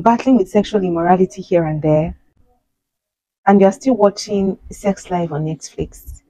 battling with sexual immorality here and there, and you are still watching sex live on Netflix.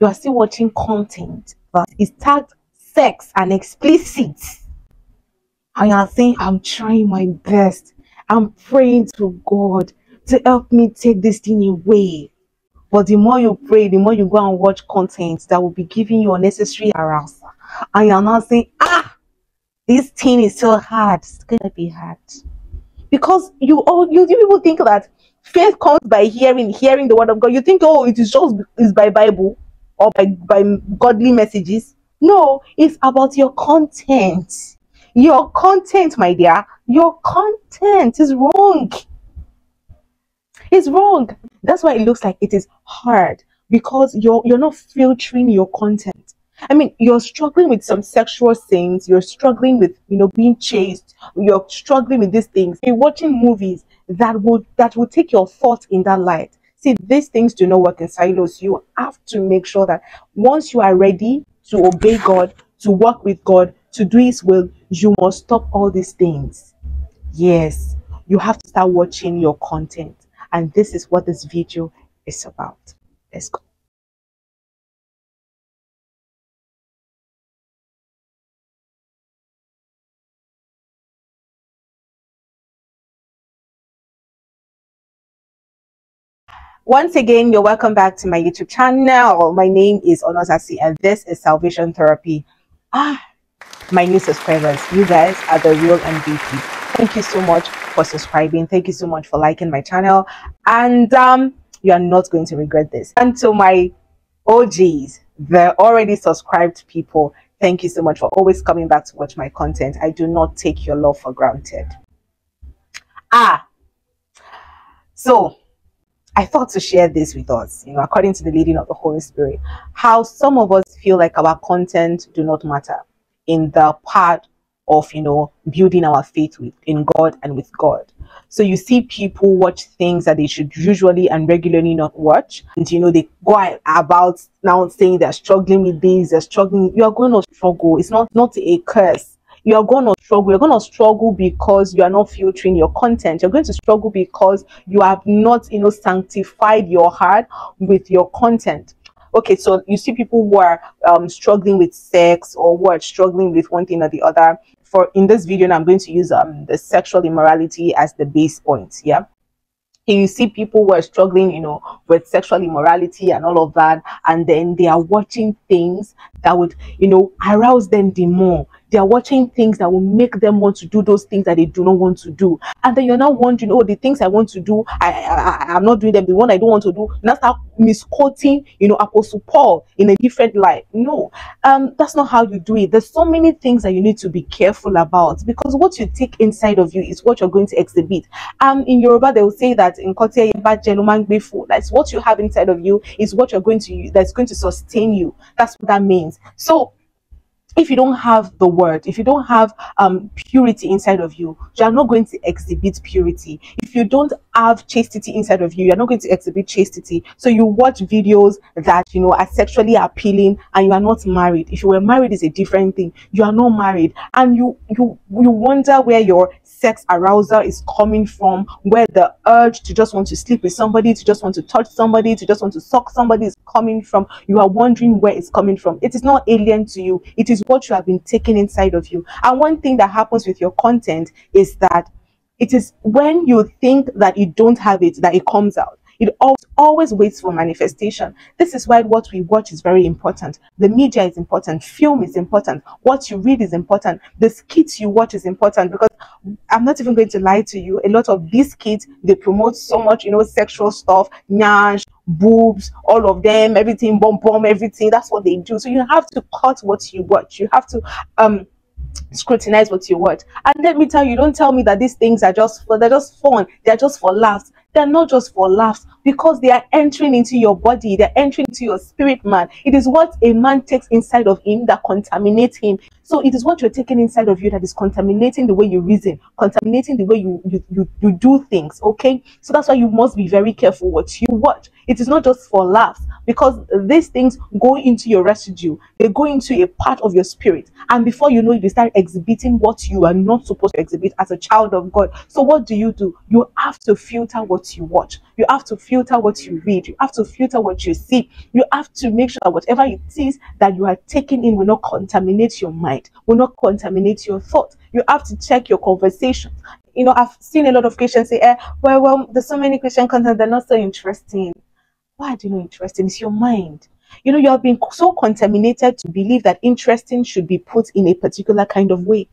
You are still watching content that is tagged sex and explicit. And you are saying, I'm trying my best. I'm praying to God to help me take this thing away. But the more you pray, the more you go and watch content that will be giving you unnecessary arousal. And you are now saying, ah, this thing is so hard. It's going to be hard. Because you people think that faith comes by hearing the word of God. You think, oh, it is just is by Bible or by godly messages. No, it's about your content. Your content, my dear, your content is wrong. It's wrong. That's why it looks like it is hard, because you're not filtering your content. I mean, you're struggling with some sexual sins. You're struggling with, being chased. You're struggling with these things. You're watching movies that will take your thoughts in that light. See, these things do not work in silos. You have to make sure that once you are ready to obey God, to walk with God, to do His will, you must stop all these things. Yes, you have to start watching your content. And this is what this video is about. Let's go. Once again, you're welcome back to my YouTube channel. My name is Onozasie, and this is Salvation Therapy. My new subscribers, you guys are the real MVP. Thank you so much for subscribing. Thank you so much for liking my channel, and you are not going to regret this. And to my OGs, the already subscribed people, thank you so much for always coming back to watch my content. I do not take your love for granted. So I thought to share this with us, according to the leading of the Holy Spirit, how some of us feel like our content do not matter in the part of, building our faith in God and with God. So you see people watch things that they should usually and regularly not watch. And, they go about now saying they're struggling with this, they're struggling. You're going to struggle. It's not a curse. You're going to struggle. You're going to struggle because you are not filtering your content. You're going to struggle because you have not, sanctified your heart with your content. Okay, so you see people who are struggling with sex, or who are struggling with one thing or the other. For in this video, I'm going to use the sexual immorality as the base point. Yeah. You see people who are struggling, with sexual immorality and all of that, and then they are watching things that would, arouse them the more. They are watching things that will make them want to do those things that they do not want to do. And then you're now wondering, oh, the things I want to do, I'm not doing them. The one I don't want to do, that's how misquoting, Apostle Paul in a different light. No, that's not how you do it. There's so many things that you need to be careful about, because what you take inside of you is what you're going to exhibit. In Yoruba, they will say that, that's what you have inside of you is what you're going to use, that's going to sustain you. That's what that means. So if you don't have the word, if you don't have purity inside of you, you are not going to exhibit purity. If you don't have chastity inside of you, you're not going to exhibit chastity. So you watch videos that, are sexually appealing, and you are not married. If you were married, it's a different thing. You are not married, and you wonder where your sex arousal is coming from, where the urge to just want to sleep with somebody, to just want to touch somebody, to just want to suck somebody is coming from. You are wondering where it's coming from. It is not alien to you. It is what you have been taking inside of you. And one thing that happens with your content is that it is when you think that you don't have it that it comes out. It always waits for manifestation. This is why what we watch is very important. The media is important. Film is important. What you read is important. The skits you watch is important, because I'm not even going to lie to you. A lot of these skits, they promote so much, sexual stuff, nyash, boobs, all of them, everything, bomb, everything. That's what they do. So you have to cut what you watch. You have to scrutinize what you watch. And let me tell you, don't tell me that these things are just for, they're just fun. They're just for laughs. They're not just for laughs, because they are entering into your body. They're entering into your spirit, man. It is what a man takes inside of him that contaminates him. So it is what you're taking inside of you that is contaminating the way you reason, contaminating the way you do things, okay? So that's why you must be very careful what you watch. It is not just for laughs, because these things go into your residue. They go into a part of your spirit. And before you know it, you start exhibiting what you are not supposed to exhibit as a child of God. So what do? You have to filter what you watch. You have to filter what you read. You have to filter what you see. You have to make sure that whatever it is that you are taking in will not contaminate your mind, will not contaminate your thoughts. You have to check your conversations. You know, I've seen a lot of Christians say, well, there's so many Christian content, they're not so interesting. Why are you not interesting? It's your mind. You know, you have been so contaminated to believe that interesting should be put in a particular kind of way.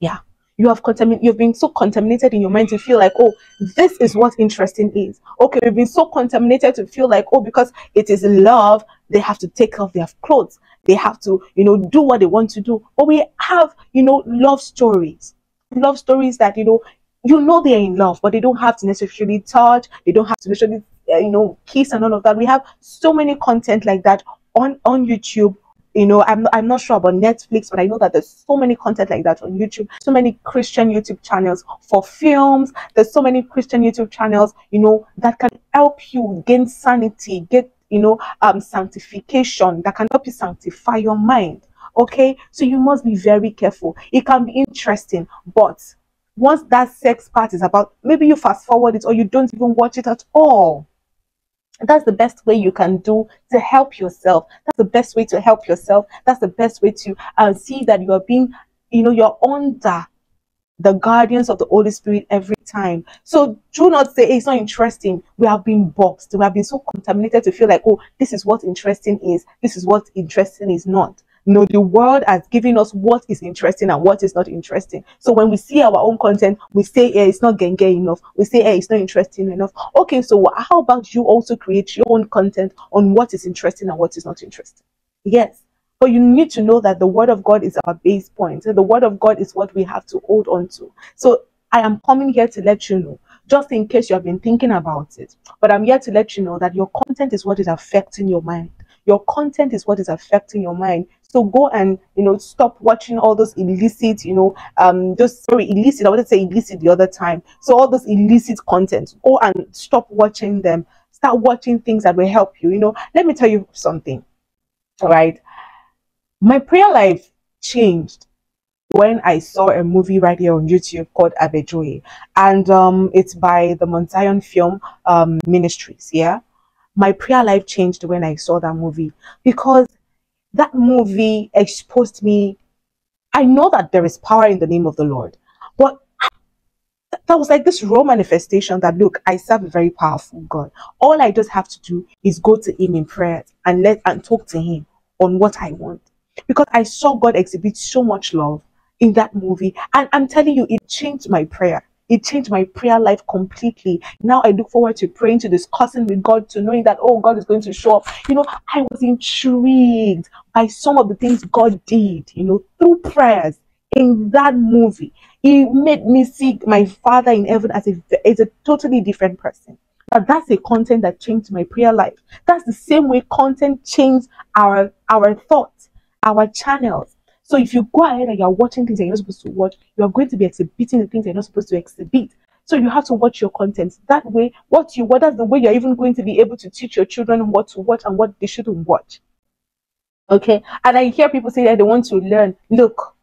Yeah. You've been so contaminated in your mind to feel like, oh, this is what interesting is. Okay, we've been so contaminated to feel like, oh, because it is love, they have to take off their clothes. They have to, you know, do what they want to do. But we have, you know, love stories that, you know they're in love, but they don't have to necessarily touch. They don't have to necessarily, you know, kiss and all of that. We have so many content like that on YouTube. You know, I'm not sure about Netflix, but I know that there's so many content like that on YouTube. So many Christian YouTube channels for films. There's so many Christian YouTube channels, you know, that can help you gain sanity, get, you know, sanctification, that can help you sanctify your mind. Okay, so you must be very careful. It can be interesting, but once that sex part is about, maybe you fast forward it or you don't even watch it at all. That's the best way you can do to help yourself. That's the best way to help yourself. That's the best way to see that you are being, you know, you're under the guardians of the Holy Spirit every time. So do not say, hey, it's not interesting. We have been boxed. We have been so contaminated to feel like, oh, this is what interesting is. This is what interesting is not. No, the world has given us what is interesting and what is not interesting. So when we see our own content, we say, hey, it's not genge enough. We say, hey, it's not interesting enough. Okay, so how about you also create your own content on what is interesting and what is not interesting? Yes, but you need to know that the Word of God is our base point. The Word of God is what we have to hold on to. So I am coming here to let you know, just in case you have been thinking about it, but I'm here to let you know that your content is what is affecting your mind. Your content is what is affecting your mind. So go and, you know, stop watching all those illicit, you know, illicit, I wanted to say illicit the other time. So all those illicit content, go and stop watching them. Start watching things that will help you. You know, let me tell you something, all right? My prayer life changed when I saw a movie right here on YouTube called Abejoy. And it's by the Mont Zion Film Ministries, yeah? My prayer life changed when I saw that movie, because that movie exposed me. I know that there is power in the name of the Lord, but that was like this raw manifestation that, look, I serve a very powerful God. All I just have to do is go to him in prayer and talk to him on what I want. Because I saw God exhibit so much love in that movie. And I'm telling you, it changed my prayer. It changed my prayer life completely. Now I look forward to praying, to discussing with God, to knowing that, oh, God is going to show up. You know, I was intrigued by some of the things God did, you know, through prayers in that movie. He made me see my Father in heaven as a totally different person. But that's the content that changed my prayer life. That's the same way content changed our thoughts, our channels. So if you go ahead and you're watching things that you're not supposed to watch, you're going to be exhibiting the things that you're not supposed to exhibit. So you have to watch your content. That way, that's the way you're even going to be able to teach your children what to watch and what they shouldn't watch. Okay? And I hear people say that they want to learn. Look,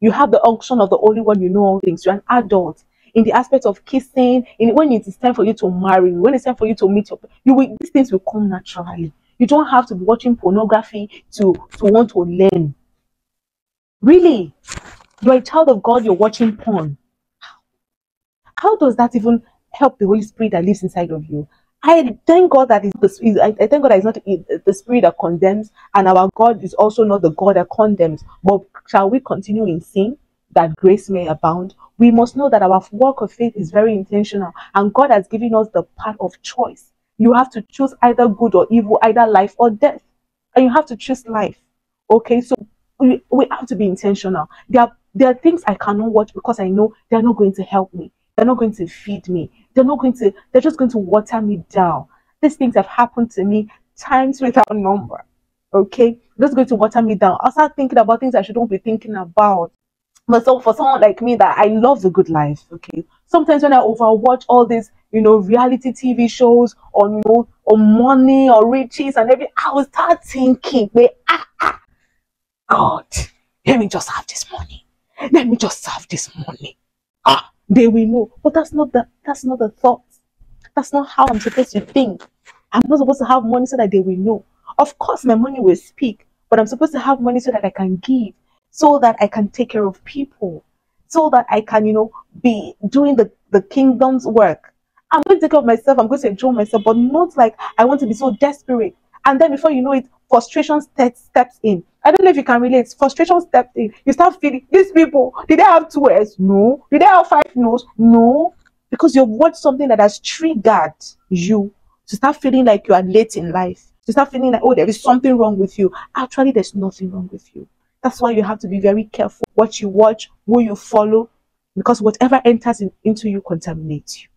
you have the unction of the Holy One, you know all things. You're an adult. In the aspect of kissing, when it is time for you to marry, when it's time for you to meet up, these things will come naturally. You don't have to be watching pornography to want to learn. Really, you're a child of God, you're watching porn. How does that even help the Holy Spirit that lives inside of you? I thank God that it's not the Spirit that condemns, and our God is also not the God that condemns. But shall we continue in sin that grace may abound? We must know that our work of faith is very intentional, and God has given us the path of choice. You have to choose either good or evil, either life or death. And you have to choose life. Okay, so we have to be intentional. There are things I cannot watch because I know they're not going to help me. They're not going to feed me. They're just going to water me down. These things have happened to me times without number. Okay, that's going to water me down. I'll start thinking about things I shouldn't be thinking about. But so for someone like me, that I love the good life, okay, sometimes when I overwatch all these, you know, reality TV shows on, you know, on money or riches and everything, I will start thinking, God, let me just have this money. Let me just have this money. Ah, they will know. But that's not the thought. That's not how I'm supposed to think. I'm not supposed to have money so that they will know. Of course, my money will speak, but I'm supposed to have money so that I can give, so that I can take care of people, so that I can, you know, be doing the kingdom's work. I'm going to take care of myself. I'm going to enjoy myself, but not like I want to be so desperate. And then before you know it, frustration steps in. I don't know if you can relate. Frustration steps in. You start feeling, these people, did they have 2 S's? No. Did they have 5 no's? No. Because you've watched something that has triggered you to start feeling like you are late in life. You start feeling like, oh, there is something wrong with you. Actually, there's nothing wrong with you. That's why you have to be very careful what you watch, who you follow, because whatever enters into you contaminates you.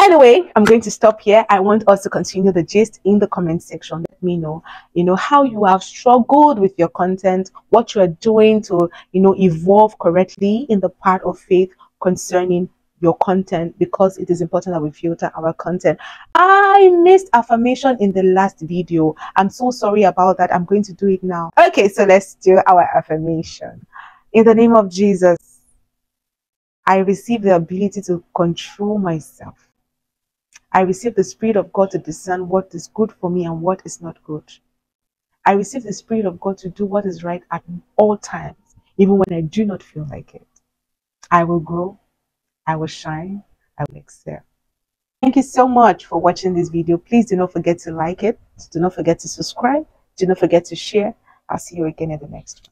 Anyway, I'm going to stop here. I want us to continue the gist in the comment section. Let me know, you know, how you have struggled with your content, what you are doing to, you know, evolve correctly in the part of faith concerning your content, because it is important that we filter our content. I missed affirmation in the last video. I'm so sorry about that. I'm going to do it now. Okay, so let's do our affirmation. In the name of Jesus, I receive the ability to control myself. I receive the Spirit of God to discern what is good for me and what is not good. I receive the Spirit of God to do what is right at all times, even when I do not feel like it. I will grow. I will shine. I will excel. Thank you so much for watching this video. Please do not forget to like it. Do not forget to subscribe. Do not forget to share. I'll see you again in the next one.